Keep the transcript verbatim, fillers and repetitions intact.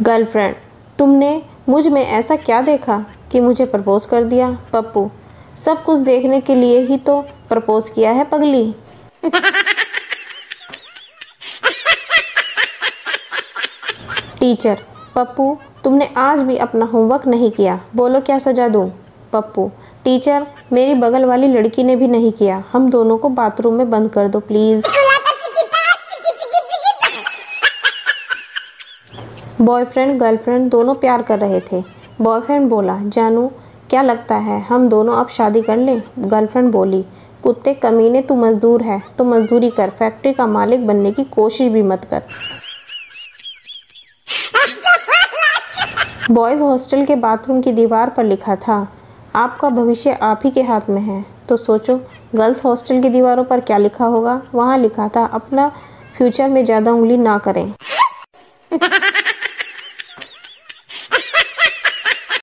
Girlfriend, तुमने मुझ में ऐसा क्या देखा कि मुझे प्रपोज कर दिया? पप्पू, सब कुछ देखने के लिए ही तो प्रपोज किया है पगली। टीचर, पप्पू तुमने आज भी अपना होमवर्क नहीं किया, बोलो क्या सजा दूँ? पप्पू, टीचर मेरी बगल वाली लड़की ने भी नहीं किया, हम दोनों को बाथरूम में बंद कर दो प्लीज। बॉयफ्रेंड गर्लफ्रेंड दोनों प्यार कर रहे थे। बॉयफ्रेंड बोला, जानू क्या लगता है हम दोनों अब शादी कर लें? गर्लफ्रेंड बोली, कुत्ते कमीने, तू मजदूर है तो मजदूरी कर, फैक्ट्री का मालिक बनने की कोशिश भी मत कर। बॉयज़ हॉस्टल के बाथरूम की दीवार पर लिखा था, आपका भविष्य आप ही के हाथ में है, तो सोचो गर्ल्स हॉस्टल की दीवारों पर क्या लिखा होगा। वहाँ लिखा था, अपना फ्यूचर में ज़्यादा उंगली ना करें।